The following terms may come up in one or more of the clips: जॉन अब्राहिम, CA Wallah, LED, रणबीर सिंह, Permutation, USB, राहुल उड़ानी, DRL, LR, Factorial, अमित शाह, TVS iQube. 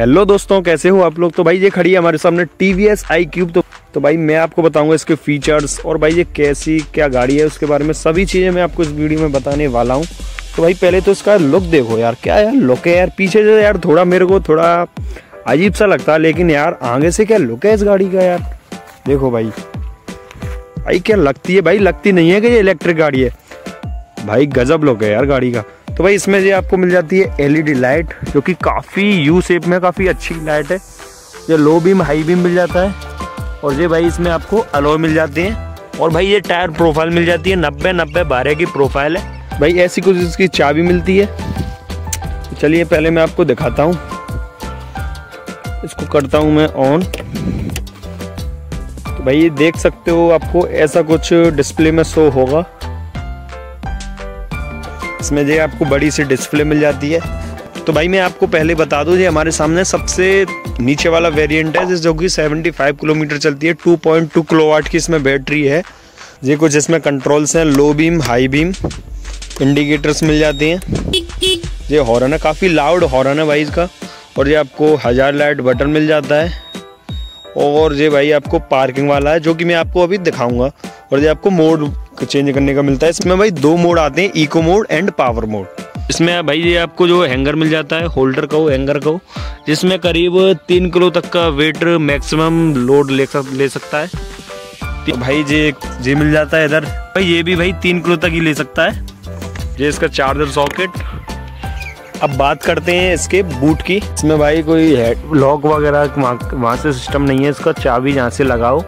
Hello दोस्तों, कैसे हो आप लोग। तो भाई ये खड़ी है हमारे सामने TVS iQube। तो भाई मैं आपको बताऊंगा इसके फीचर्स और भाई ये कैसी क्या गाड़ी है उसके बारे में सभी चीज़ें मैं आपको इस वीडियो में बताने वाला हूं। तो भाई पहले तो इसका लुक देखो यार, क्या यार लुक है यार। पीछे जो यार थोड़ा मेरे को थोड़ा अजीब सा लगता है, लेकिन यार आगे से क्या लुक है इस गाड़ी का यार। देखो भाई भाई क्या लगती है भाई, लगती नहीं है कि ये इलेक्ट्रिक गाड़ी है भाई, गजब लुक है यार गाड़ी का। तो भाई इसमें ये आपको मिल जाती है LED लाइट, जो कि काफ़ी यू शेप में काफ़ी अच्छी लाइट है। ये लो बीम हाई बीम मिल जाता है, और ये भाई इसमें आपको अलॉय मिल जाती हैं, और भाई ये टायर प्रोफाइल मिल जाती है 90/90/12 की प्रोफाइल है भाई। ऐसी कुछ इसकी चाबी मिलती है। चलिए पहले मैं आपको दिखाता हूँ, इसको करता हूँ मैं ऑन। तो भाई ये देख सकते हो, आपको ऐसा कुछ डिस्प्ले में शो होगा। इसमें जो आपको बड़ी सी डिस्प्ले मिल जाती है। तो भाई मैं आपको पहले बता दूं, ये हमारे सामने सबसे नीचे वाला वेरिएंट है जो कि 75 किलोमीटर चलती है। 2.2 किलोवाट की इसमें बैटरी है। ये कुछ इसमें कंट्रोल्स हैं, low beam high beam, indicators मिल जाती हैं। ये हॉर्न है, काफ़ी लाउड हॉर्न है भाई इसका। और ये आपको 1000 लाइट बटन मिल जाता है। और ये भाई आपको पार्किंग वाला है जो कि मैं आपको अभी दिखाऊँगा। और ये आपको मोड चेंज करने का मिलता है। इसमें भाई 2 मोड आते हैं, eco mode and power mode. इसमें भाई ये आपको जो हैंगर मिल जाता है, होल्डर का हो हैंगर का हो, जिसमें करीब 3 किलो तक का वेट मैक्सिमम लोड ले सकता है। तो भाई ये मिल जाता है इधर भाई, ये भी भाई 3 किलो तक ही ले सकता है। ये इसका चार्जर सॉकेट। अब बात करते हैं इसके बूट की। इसमें भाई कोई लॉक वगैरह वहाँ से सिस्टम नहीं है इसका। चाबी जहाँ से लगाओ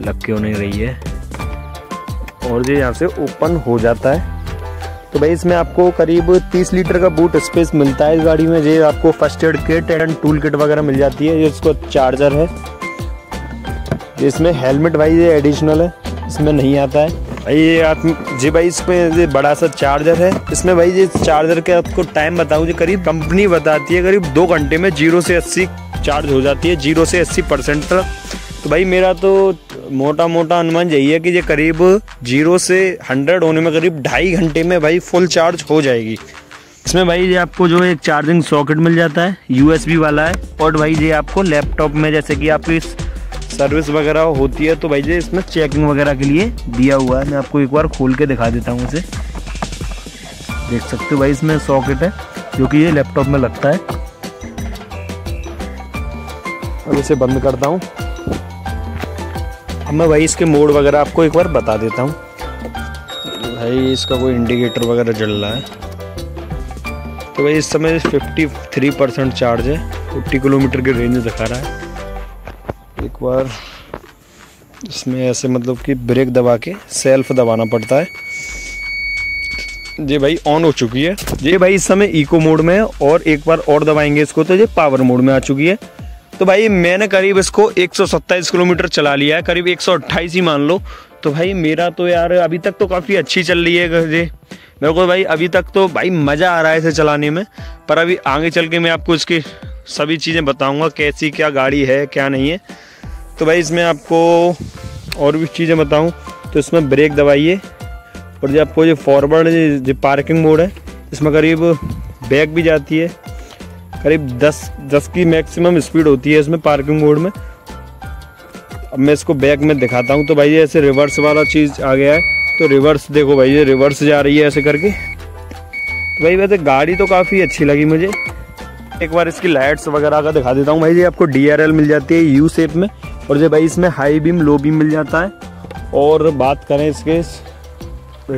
लग क्यों नहीं रही है, और ये यहाँ से ओपन हो जाता है। तो भाई इसमें आपको करीब 30 लीटर का बूट स्पेस मिलता है इस गाड़ी में। ये आपको first aid kit and tool kit वगैरह मिल जाती है। ये इसको चार्जर है। इसमें हेलमेट भाई ये एडिशनल है, इसमें नहीं आता है भाई। ये आप जी भाई इसमें ये बड़ा सा चार्जर है। इसमें भाई ये चार्जर के आपको टाइम बताऊँ, जो करीब कंपनी बताती है करीब 2 घंटे में 0 से 80 चार्ज हो जाती है, 0 से 80% तक। तो भाई मेरा तो मोटा अनुमान यही है कि ये करीब 0 से 100 होने में करीब 2.5 घंटे में भाई फुल चार्ज हो जाएगी। इसमें भाई ये आपको जो एक चार्जिंग सॉकेट मिल जाता है, USB वाला है। और भाई ये आपको लैपटॉप में जैसे कि आपकी सर्विस वगैरह होती है, तो भाई ये इसमें चेकिंग वगैरह के लिए दिया हुआ है। मैं आपको एक बार खोल के दिखा देता हूँ इसे। देख सकते हो भाई इसमें सॉकेट है जो कि ये लैपटॉप में लगता है। अब इसे बंद करता हूँ। अब मैं भाई इसके मोड वगैरह आपको एक बार बता देता हूँ। भाई इसका कोई इंडिकेटर वगैरह जल रहा है। तो भाई इस समय 53% चार्ज है, 50 किलोमीटर के रेंज दिखा रहा है। एक बार इसमें ऐसे मतलब कि ब्रेक दबा के सेल्फ दबाना पड़ता है। ये भाई ऑन हो चुकी है। ये भाई इस समय इको मोड में है, और एक बार और दबाएंगे इसको तो ये पावर मोड में आ चुकी है। तो भाई मैंने करीब इसको 127 किलोमीटर चला लिया है, करीब 128 ही मान लो। तो भाई मेरा तो यार अभी तक तो काफ़ी अच्छी चल रही है ये। मेरे को भाई अभी तक तो भाई मज़ा आ रहा है इसे चलाने में। पर अभी आगे चल के मैं आपको इसकी सभी चीज़ें बताऊंगा, कैसी क्या गाड़ी है क्या नहीं है। तो भाई इसमें आपको और भी चीज़ें बताऊँ तो इसमें ब्रेक दबाइए, और जो आपको जो फॉरवर्ड जो पार्किंग मोड है, इसमें करीब बैक भी जाती है, करीब 10 की मैक्सिमम स्पीड होती है इसमें पार्किंग मोड में। अब मैं इसको बैक में दिखाता हूँ। तो भाई ये ऐसे रिवर्स वाला चीज़ आ गया है। तो रिवर्स देखो भाई, ये रिवर्स जा रही है ऐसे करके। तो भाई वैसे गाड़ी तो काफ़ी अच्छी लगी मुझे। एक बार इसकी लाइट्स वगैरह का दिखा देता हूँ। भाई ये आपको DRL मिल जाती है यू शेप में, और जो भाई इसमें हाई बीम लो बीम मिल जाता है। और बात करें इसके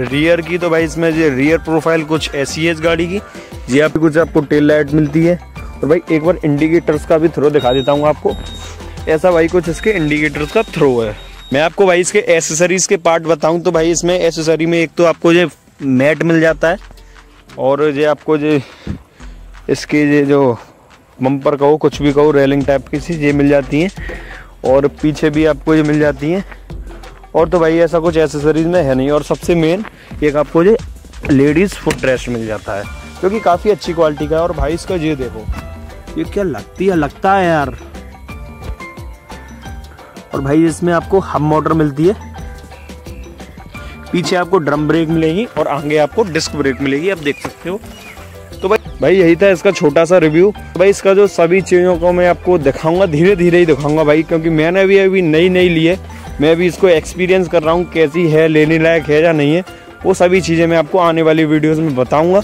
रियर की, तो भाई इसमें ये रियर प्रोफाइल कुछ ऐसी है इस गाड़ी की। जी आप कुछ आपको टेल लाइट मिलती है। और भाई एक बार इंडिकेटर्स का भी थ्रो दिखा देता हूँ आपको। ऐसा भाई कुछ इसके इंडिकेटर्स का थ्रो है। मैं आपको भाई इसके एसेसरीज़ के पार्ट बताऊँ तो भाई इसमें एसेसरी में एक तो आपको ये मैट मिल जाता है, और ये आपको ये इसके ये जो बम्पर कहो कुछ भी कहो रेलिंग टाइप की चीज़ ये मिल जाती हैं, और पीछे भी आपको ये मिल जाती हैं। और तो भाई ऐसा कुछ एसेसरीज़ में है नहीं। और सबसे मेन एक आपको ये लेडीज़ फुट रेस्ट मिल जाता है, जो कि काफ़ी अच्छी क्वालिटी का है। और भाई इसका ये देखो, ये क्या लगती है लगता है यार। और भाई इसमें आपको हब मोटर मिलती है, पीछे आपको ड्रम ब्रेक मिलेगी, और आगे आपको डिस्क ब्रेक मिलेगी, आप देख सकते हो। तो भाई भाई यही था इसका छोटा सा रिव्यू। भाई इसका जो सभी चीज़ों को मैं आपको दिखाऊंगा, धीरे धीरे ही दिखाऊंगा भाई, क्योंकि मैंने अभी नई लिए, मैं अभी इसको एक्सपीरियंस कर रहा हूँ, कैसी है, लेने लायक है या नहीं है, वो सभी चीज़ें मैं आपको आने वाली वीडियोज़ में बताऊँगा।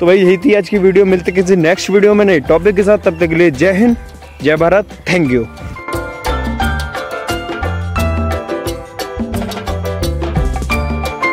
तो भाई यही थी आज की वीडियो, मिलते किसी नेक्स्ट वीडियो में नए टॉपिक के साथ, तब तक के लिए जय हिंद, जय भारत, थैंक यू।